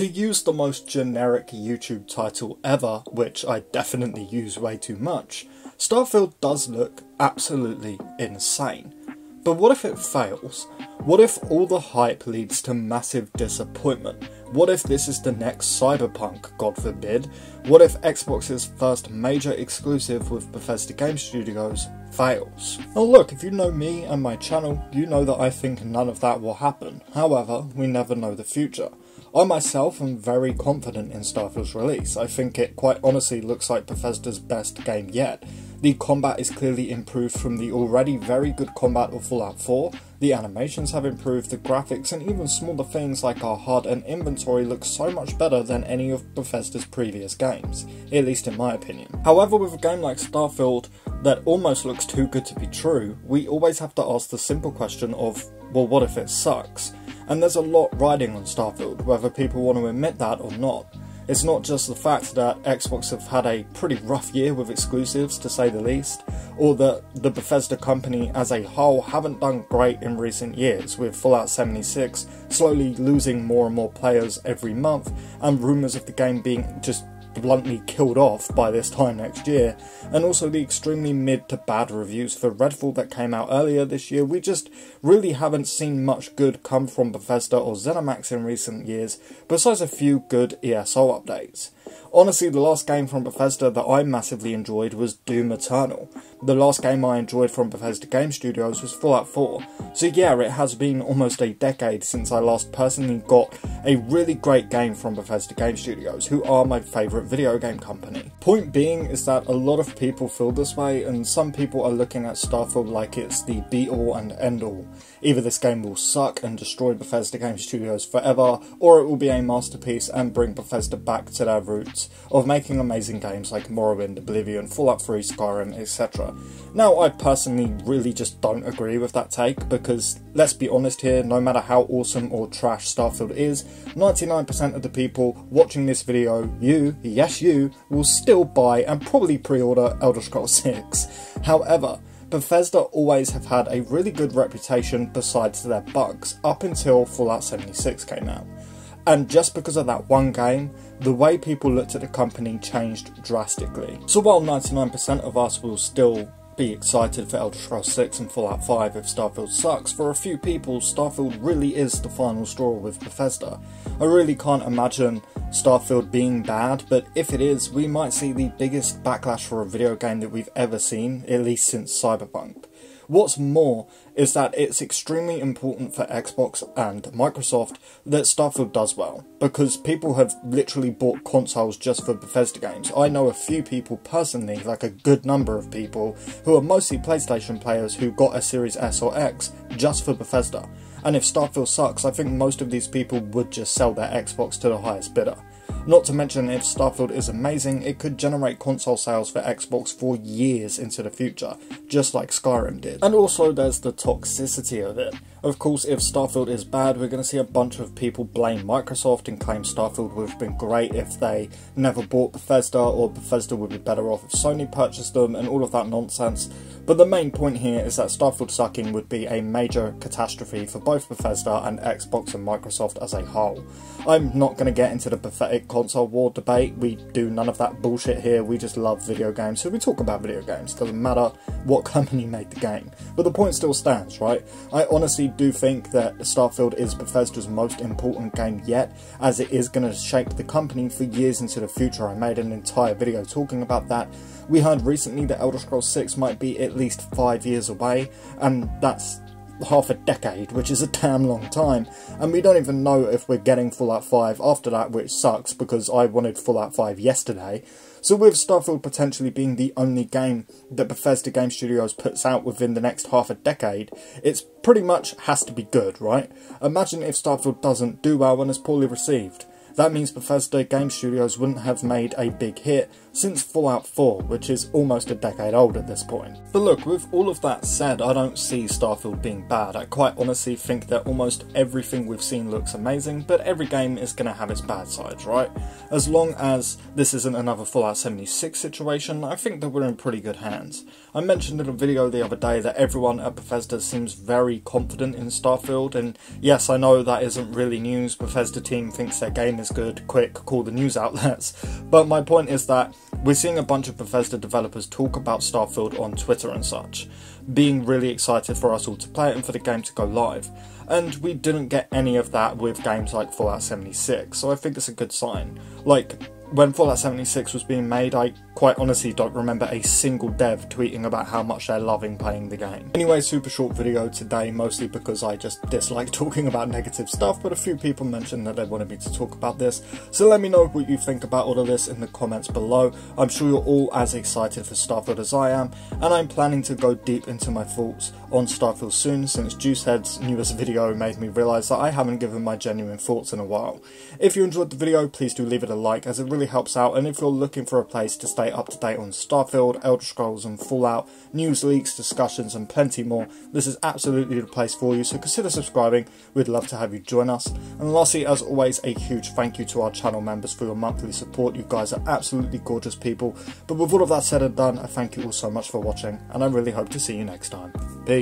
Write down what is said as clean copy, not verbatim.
To use the most generic YouTube title ever, which I definitely use way too much, Starfield does look absolutely insane. But what if it fails? What if all the hype leads to massive disappointment? What if this is the next Cyberpunk, God forbid? What if Xbox's first major exclusive with Bethesda Game Studios fails? Now look, if you know me and my channel, you know that I think none of that will happen. However, we never know the future. I myself am very confident in Starfield's release. I think it quite honestly looks like Bethesda's best game yet. The combat is clearly improved from the already very good combat of Fallout 4, the animations have improved, the graphics and even smaller things like our HUD and inventory look so much better than any of Bethesda's previous games, at least in my opinion. However, with a game like Starfield that almost looks too good to be true, we always have to ask the simple question of, well, what if it sucks? And there's a lot riding on Starfield, whether people want to admit that or not. It's not just the fact that Xbox have had a pretty rough year with exclusives, to say the least, or that the Bethesda company as a whole haven't done great in recent years, with Fallout 76 slowly losing more and more players every month, and rumours of the game being just bluntly killed off by this time next year, and also the extremely mid to bad reviews for Redfall that came out earlier this year. We just really haven't seen much good come from Bethesda or ZeniMax in recent years, besides a few good ESO updates. Honestly, the last game from Bethesda that I massively enjoyed was Doom Eternal. The last game I enjoyed from Bethesda Game Studios was Fallout 4. So yeah, it has been almost a decade since I last personally got a really great game from Bethesda Game Studios, who are my favourite video game company. Point being is that a lot of people feel this way, and some people are looking at Starfield like it's the be-all and end-all. Either this game will suck and destroy Bethesda Game Studios forever, or it will be a masterpiece and bring Bethesda back to their roots of making amazing games like Morrowind, Oblivion, Fallout 3, Skyrim, etc. Now, I personally really just don't agree with that take, because let's be honest here, no matter how awesome or trash Starfield is, 99% of the people watching this video, you, yes you, will still buy and probably pre-order Elder Scrolls 6. However, Bethesda always have had a really good reputation besides their bugs, up until Fallout 76 came out. And just because of that one game, the way people looked at the company changed drastically. So while 99% of us will still be excited for Elder Scrolls 6 and Fallout 5 if Starfield sucks, for a few people Starfield really is the final straw with Bethesda. I really can't imagine Starfield being bad, but if it is, we might see the biggest backlash for a video game that we've ever seen, at least since Cyberpunk. What's more is that it's extremely important for Xbox and Microsoft that Starfield does well, because people have literally bought consoles just for Bethesda games. I know a few people personally, like a good number of people, who are mostly PlayStation players who got a Series S or X just for Bethesda. And if Starfield sucks, I think most of these people would just sell their Xbox to the highest bidder. Not to mention, if Starfield is amazing, it could generate console sales for Xbox for years into the future, just like Skyrim did. And also there's the toxicity of it. Of course, if Starfield is bad, we're going to see a bunch of people blame Microsoft and claim Starfield would have been great if they never bought Bethesda, or Bethesda would be better off if Sony purchased them, and all of that nonsense. But the main point here is that Starfield sucking would be a major catastrophe for both Bethesda and Xbox and Microsoft as a whole. I'm not going to get into the pathetic console war debate, we do none of that bullshit here, we just love video games, so we talk about video games, doesn't matter what company made the game. But the point still stands, right? I honestly do think that Starfield is Bethesda's most important game yet, as it is going to shape the company for years into the future. I made an entire video talking about that. We heard recently that Elder Scrolls 6 might be at least 5 years away, and that's half a decade, which is a damn long time, and we don't even know if we're getting Fallout 5 after that, which sucks because I wanted Fallout 5 yesterday. So with Starfield potentially being the only game that Bethesda Game Studios puts out within the next half a decade, it's pretty much has to be good, right? Imagine if Starfield doesn't do well and is poorly received. That means Bethesda Game Studios wouldn't have made a big hit since Fallout 4, which is almost a decade old at this point. But look, with all of that said, I don't see Starfield being bad. I quite honestly think that almost everything we've seen looks amazing, but every game is going to have its bad sides, right? As long as this isn't another Fallout 76 situation, I think that we're in pretty good hands. I mentioned in a video the other day that everyone at Bethesda seems very confident in Starfield, and yes, I know that isn't really news. Bethesda team thinks their game is good, quick, call the news outlets. But my point is that we're seeing a bunch of Bethesda developers talk about Starfield on Twitter and such, being really excited for us all to play it and for the game to go live. And we didn't get any of that with games like Fallout 76, so I think it's a good sign. Like, when Fallout 76 was being made, I quite honestly don't remember a single dev tweeting about how much they're loving playing the game. Anyway, super short video today, mostly because I just dislike talking about negative stuff, but a few people mentioned that they wanted me to talk about this. So let me know what you think about all of this in the comments below. I'm sure you're all as excited for Starfield as I am, and I'm planning to go deep into my thoughts on Starfield soon, since Juicehead's newest video made me realise that I haven't given my genuine thoughts in a while. If you enjoyed the video, please do leave it a like, as it really helps out, and if you're looking for a place to stay up to date on Starfield, Elder Scrolls and Fallout, news, leaks, discussions and plenty more, this is absolutely the place for you, so consider subscribing, we'd love to have you join us. And lastly, as always, a huge thank you to our channel members for your monthly support, you guys are absolutely gorgeous people. But with all of that said and done, I thank you all so much for watching, and I really hope to see you next time. Peace.